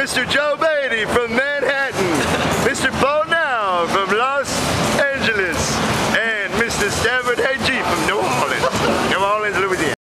Mr. Joe Beaty from Manhattan, Mr. Now from Los Angeles, and Mr. Stafford Agee from New Orleans.